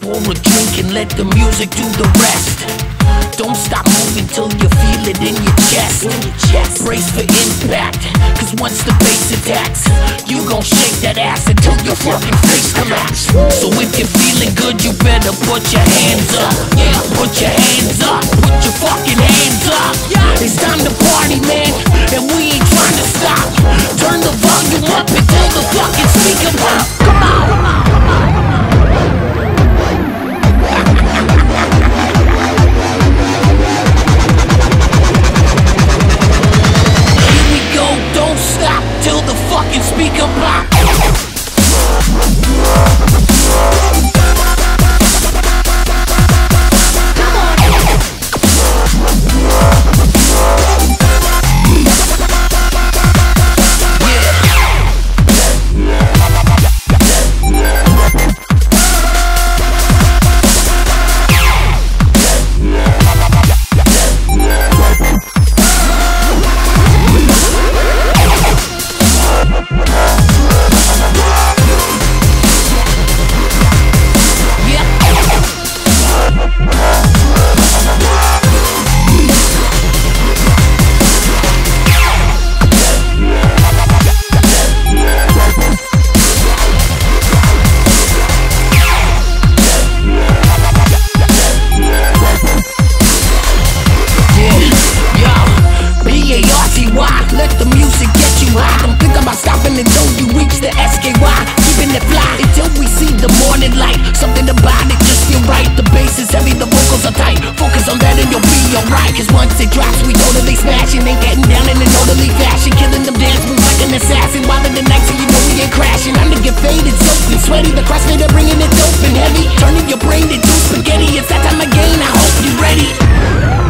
Pour a drink and let the music do the rest. Don't stop moving till you feel it in your chest. Brace for impact, cause once the bass attacks, you gon' shake that ass until your fucking face collapse. So if you're feeling good, you better put your hands up. Yeah, put your hands up, put your fucking hands up. It's time to party, man, and we ain't trying to stop. Turn the volume up until the fucking speaker pops. Come on, come on. Let the music get you high. Don't think about stopping until you reach the SKY. Keeping it fly until we see the morning light. Something about it just feel right. The bass is heavy, the vocals are tight. Focus on that and you'll be alright. Cause once it drops, we totally smashing. Ain't getting down in an orderly fashion. Killing them dance moves like an assassin. While in the night, so you know we ain't crashing. I'm gonna get faded, soaked and sweaty. The crossfader bringing it dope and heavy. Turning your brain into spaghetti. It's that time again, I hope you're ready.